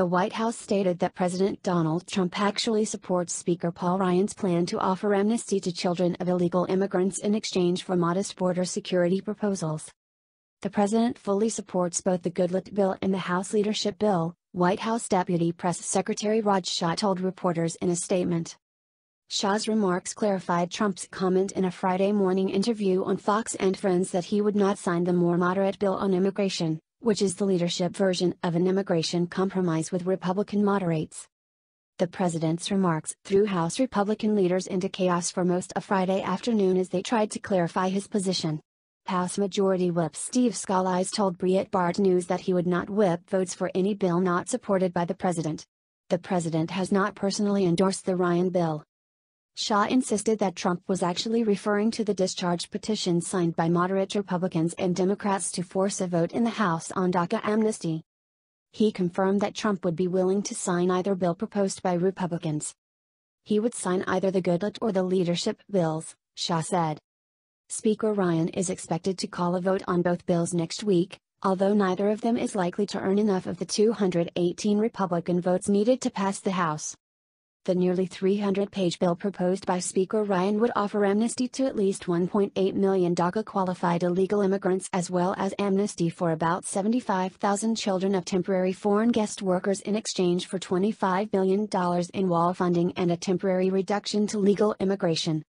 the White House stated that President Donald Trump actually supports Speaker Paul Ryan's plan to offer amnesty to children of illegal immigrants in exchange for modest border security proposals. The president fully supports both the Goodlatte bill and the House leadership bill, White House Deputy Press Secretary Raj Shah told reporters in a statement. Shah's remarks clarified Trump's comment in a Friday morning interview on Fox and Friends that he would not sign the more moderate bill on immigration, which is the leadership version of an immigration compromise with Republican moderates. The president's remarks threw House Republican leaders into chaos for most of Friday afternoon as they tried to clarify his position. House Majority Whip Steve Scalise told Breitbart News that he would not whip votes for any bill not supported by the president. The president has not personally endorsed the Ryan bill. Shah insisted that Trump was actually referring to the discharge petition signed by moderate Republicans and Democrats to force a vote in the House on DACA amnesty. He confirmed that Trump would be willing to sign either bill proposed by Republicans. He would sign either the Goodlatte or the leadership bills, Shah said. Speaker Ryan is expected to call a vote on both bills next week, although neither of them is likely to earn enough of the 218 Republican votes needed to pass the House. The nearly 300-page bill proposed by Speaker Ryan would offer amnesty to at least 1.8 million DACA-qualified illegal immigrants as well as amnesty for about 75,000 children of temporary foreign guest workers in exchange for $25 billion in wall funding and a temporary reduction to legal immigration.